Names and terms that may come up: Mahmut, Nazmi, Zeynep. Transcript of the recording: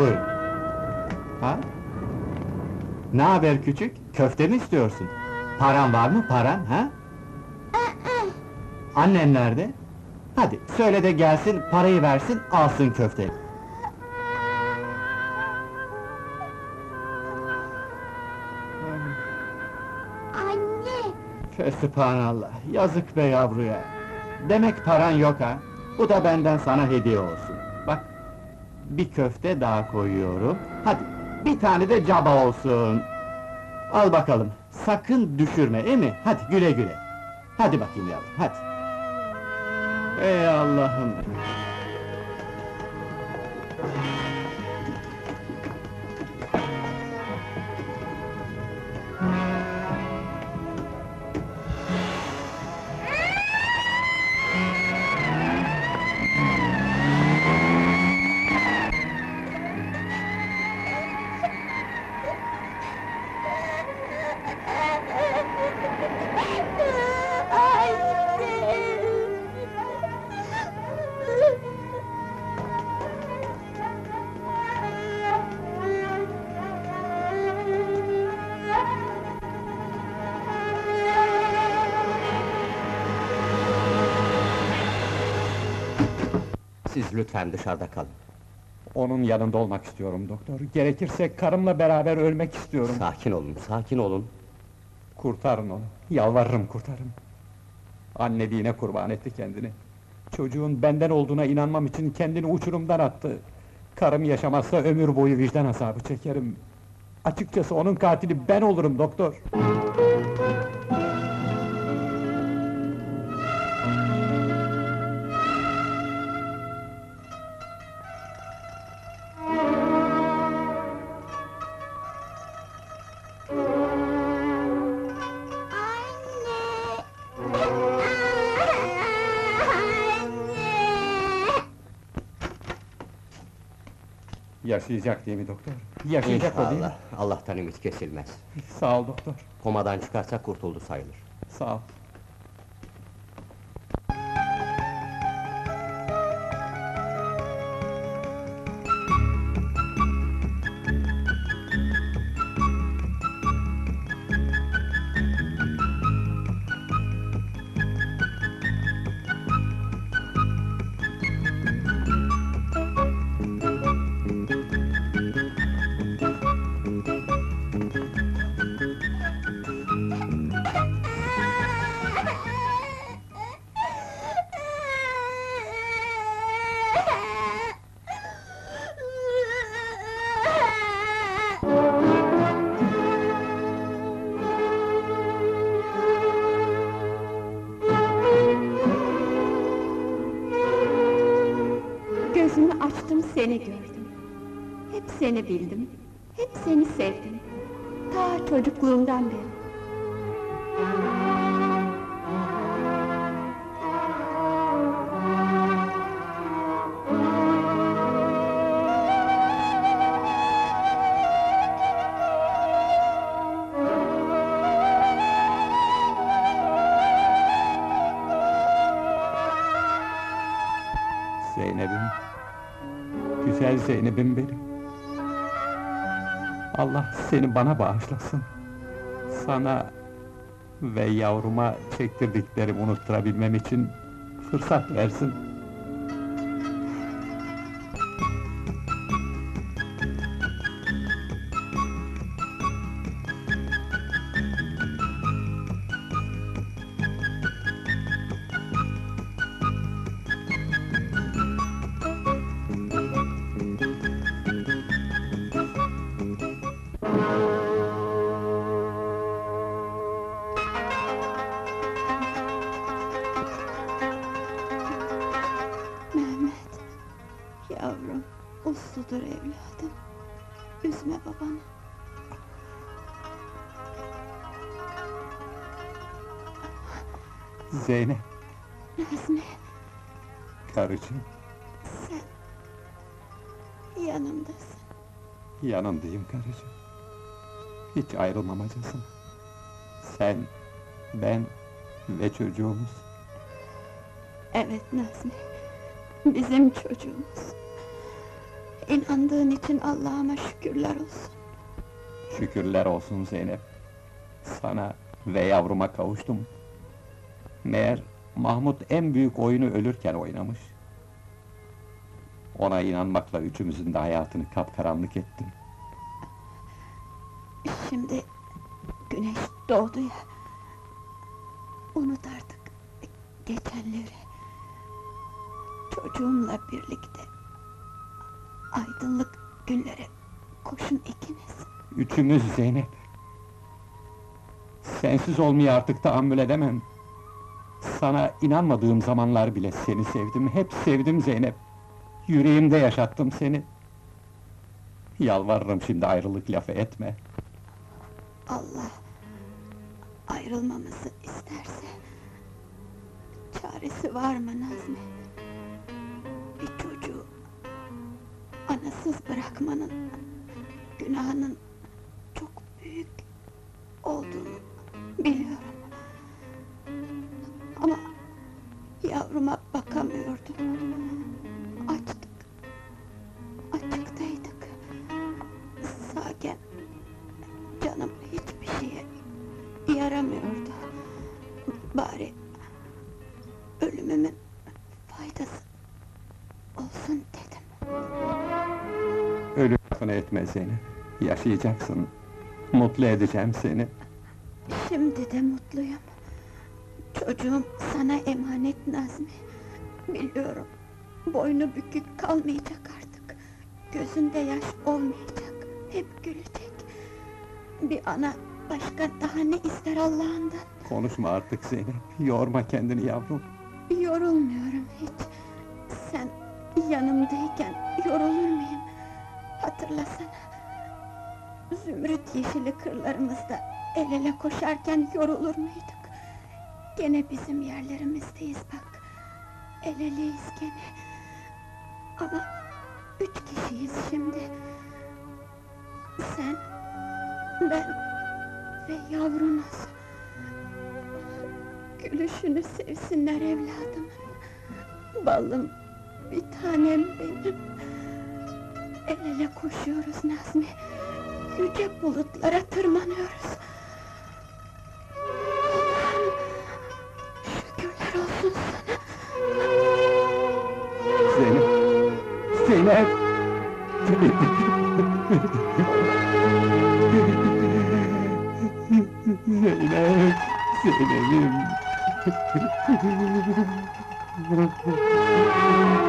Buyur. Ha? Ne haber küçük? Köfte mi istiyorsun? Paran var mı, paran, ha? Annen nerede? Hadi, söyle de gelsin, parayı versin, alsın köfteyi. Anne! Fesübhanallah, yazık be yavruya! Demek paran yok ha? Bu da benden sana hediye olsun. Bak, bir köfte daha koyuyorum. Hadi, bir tane de caba olsun. Al bakalım, sakın düşürme, değil mi? Hadi, güle güle! Hadi bakayım yavrum, hadi! Ey Allah'ım! Siz lütfen dışarıda kalın. Onun yanında olmak istiyorum doktor. Gerekirse karımla beraber ölmek istiyorum. Sakin olun, sakin olun. Kurtarın onu, yalvarırım kurtarın. Anneliğine kurban etti kendini. Çocuğun benden olduğuna inanmam için kendini uçurumdan attı. Karım yaşamazsa ömür boyu vicdan azabı çekerim. Açıkçası onun katili ben olurum doktor. Yaşayacak değil mi doktor? Yaşayacak o değil mi? Allah'tan ümit kesilmez. Sağ ol doktor. Komadan çıkarsa kurtuldu sayılır. Sağ ol. Gözümü açtım, seni gördüm. Hep seni bildim, hep seni sevdim. Ta çocukluğumdan beri. Zeynep'im, güzel Zeynep'im benim. Allah seni bana bağışlasın. Sana ve yavruma çektirdiklerimi unutturabilmem için fırsat versin. Yavrum, usludur evladım. Üzme babanı. Zeynep! Nazmi! Karıcığım! Sen... yanımdasın. Yanındayım karıcığım. Hiç ayrılmamacasın. Sen, ben ve çocuğumuz. Evet Nazmi, bizim çocuğumuz. inandığın için Allah'ıma şükürler olsun. Şükürler olsun Zeynep. Sana ve yavruma kavuştum. Meğer Mahmut en büyük oyunu ölürken oynamış. Ona inanmakla üçümüzün de hayatını kapkaranlık ettim. Şimdi güneş doğdu ya. Unut artık geçenleri. Çocuğumla birlikte aydınlık günlere koşun ikiniz. Üçümüz Zeynep. Sensiz olmayı artık tahammül edemem. Sana inanmadığım zamanlar bile seni sevdim, hep sevdim Zeynep. Yüreğimde yaşattım seni. Yalvarırım şimdi ayrılık lafı etme. Allah ayrılmamızı isterse çaresi var mı Nazmi? Bir çocuğu anasız bırakmanın günahının çok büyük olduğunu biliyorum. Ama yavruma bakamıyordum. Açtık, açıktaydık. Sağken canım hiçbir şeye yaramıyordu. Bari ölümümün faydası olsun dedim. Ölüm lafını etme Zeynep. Yaşayacaksın. Mutlu edeceğim seni. Şimdi de mutluyum. Çocuğum sana emanet Nazmi. Biliyorum, boynu bükük kalmayacak artık. Gözünde yaş olmayacak, hep gülecek. Bir ana başka daha ne ister Allah'ından? Konuşma artık Zeynep, yorma kendini yavrum. Yorulmuyorum hiç. Sen yanımdayken yorulur muyum? Hatırlasana. Zümrüt yeşili kırlarımızda el ele koşarken yorulur muyduk? Gene bizim yerlerimizdeyiz bak, el eleyiz gene. Ama üç kişiyiz şimdi. Sen, ben ve yavrunuz. Gülüşünü sevsinler evladımın. Balım, bir tanem benim. El ele koşuyoruz Nazmi. Yüce bulutlara tırmanıyoruz. Zeynep! Zeynep! Zeynep! Zeynep'im!